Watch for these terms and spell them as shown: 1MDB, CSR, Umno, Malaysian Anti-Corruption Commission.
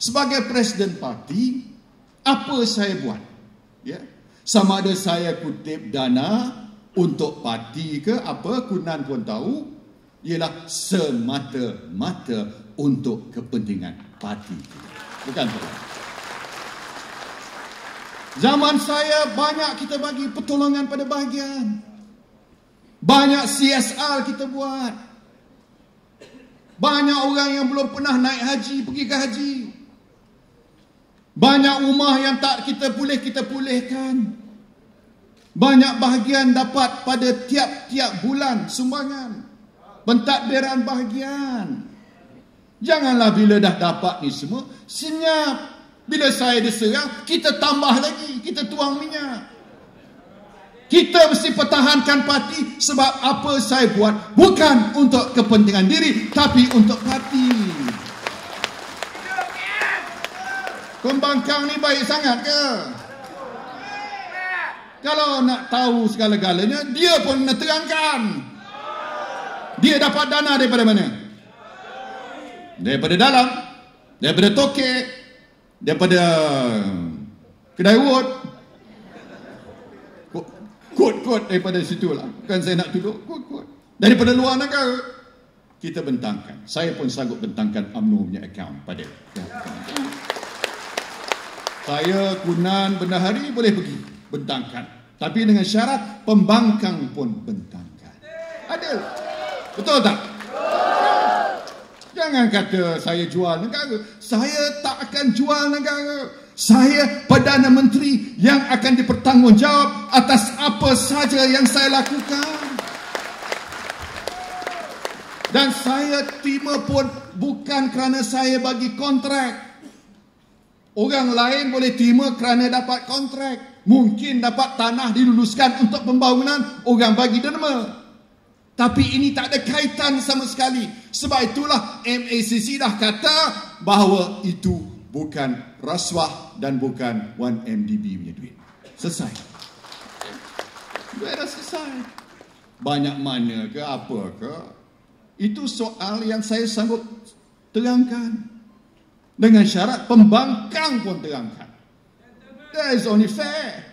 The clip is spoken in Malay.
Sebagai presiden parti, apa saya buat? Ya. Sama ada saya kutip dana untuk parti ke apa, Kunan pun tahu, ialah semata-mata untuk kepentingan parti. Bukan tak? Zaman saya banyak kita bagi pertolongan pada bahagian. Banyak CSR kita buat. Banyak orang yang belum pernah naik haji, pergi ke haji. Banyak rumah yang tak kita pulih, kita pulihkan. Banyak bahagian dapat pada tiap-tiap bulan sumbangan. Pentadbiran bahagian. Janganlah bila dah dapat ni semua, senyap. Bila saya diserang, kita tambah lagi. Kita tuang minyak. Kita mesti pertahankan parti sebab apa saya buat bukan untuk kepentingan diri, tapi untuk parti. Pembangkang ni baik sangat ke? Kalau nak tahu segala-galanya, dia pun nak terangkan. Dia dapat dana daripada mana? Daripada dalam, daripada tokek, daripada kedai wod. Kod-kod daripada situ lah. Bukan saya nak tuduh, kod-kod. Daripada luar negara, kita bentangkan. Saya pun sanggup bentangkan UMNO punya akaun pada saya. Kunan Bendahari boleh pergi bentangkan, tapi dengan syarat pembangkang pun bentangkan. Adil, betul tak? Jangan kata saya jual negara. Saya tak akan jual negara. Saya Perdana Menteri yang akan dipertanggungjawab atas apa sahaja yang saya lakukan. Dan saya terima pun bukan kerana saya bagi kontrak. Orang lain boleh terima kerana dapat kontrak. Mungkin dapat tanah diluluskan untuk pembangunan. Orang bagi derma. Tapi ini tak ada kaitan sama sekali. Sebab itulah MACC dah kata bahawa itu bukan rasuah dan bukan 1MDB punya duit. Selesai. Duit dah selesai. Banyak mana ke apa ke. Itu soal yang saya sanggup terangkan. Dengan syarat pembangkang pun terangkan. That is only fair.